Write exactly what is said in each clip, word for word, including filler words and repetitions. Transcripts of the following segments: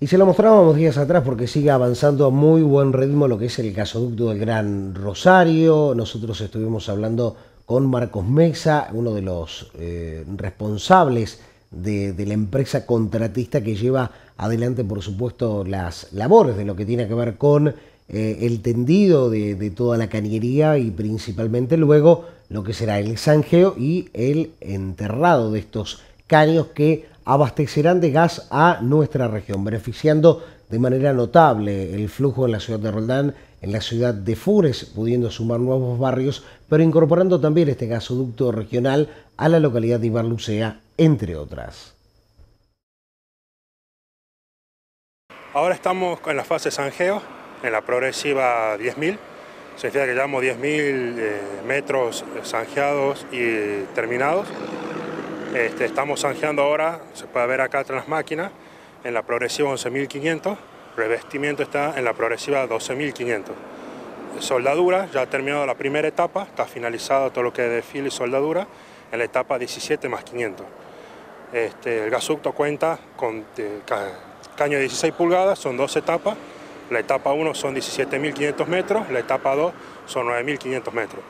Y se lo mostrábamos días atrás porque sigue avanzando a muy buen ritmo lo que es el gasoducto del Gran Rosario. Nosotros estuvimos hablando con Marcos Mesa, uno de los eh, responsables de, de la empresa contratista que lleva adelante, por supuesto, las labores de lo que tiene que ver con eh, el tendido de, de toda la cañería y principalmente luego lo que será el zanjeo y el enterrado de estos caños que abastecerán de gas a nuestra región, beneficiando de manera notable el flujo en la ciudad de Roldán, en la ciudad de Funes, pudiendo sumar nuevos barrios, pero incorporando también este gasoducto regional a la localidad de Ibarlucea, entre otras. Ahora estamos en la fase zanjeo, en la progresiva diez mil, significa que llevamos diez mil eh, metros zanjeados y terminados. Este, estamos zanjeando ahora, se puede ver acá tras las máquinas, en la progresiva once mil quinientos, revestimiento está en la progresiva doce mil quinientos. Soldadura, ya ha terminado la primera etapa, está finalizado todo lo que es desfile y soldadura, en la etapa diecisiete más quinientos. Este, el gasoducto cuenta con eh, ca caño de dieciséis pulgadas, son dos etapas, la etapa uno son diecisiete mil quinientos metros, la etapa dos son nueve mil quinientos metros.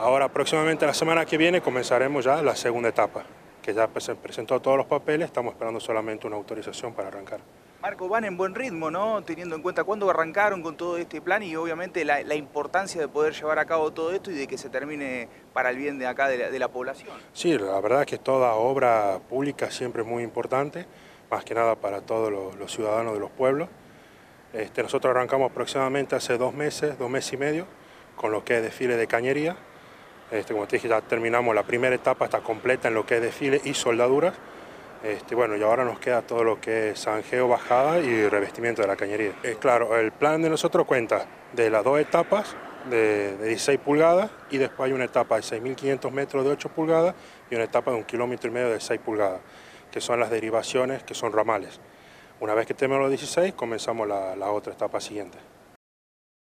Ahora, aproximadamente la semana que viene, comenzaremos ya la segunda etapa, que ya se presentó todos los papeles, estamos esperando solamente una autorización para arrancar. Marco, van en buen ritmo, ¿no? Teniendo en cuenta cuándo arrancaron con todo este plan y obviamente la, la importancia de poder llevar a cabo todo esto y de que se termine para el bien de acá de la, de la población. Sí, la verdad es que toda obra pública siempre es muy importante, más que nada para todos los, los ciudadanos de los pueblos. Este, nosotros arrancamos aproximadamente hace dos meses, dos meses y medio, con lo que es desfile de cañería. Este, como te dije, ya terminamos la primera etapa, está completa en lo que es desfile y soldaduras. Este, bueno, y ahora nos queda todo lo que es zanjeo, bajada y revestimiento de la cañería. Eh, claro, el plan de nosotros cuenta de las dos etapas de, de dieciséis pulgadas y después hay una etapa de seis mil quinientos metros de ocho pulgadas y una etapa de un kilómetro y medio de seis pulgadas, que son las derivaciones, que son ramales. Una vez que terminemos los dieciséis, comenzamos la, la otra etapa siguiente.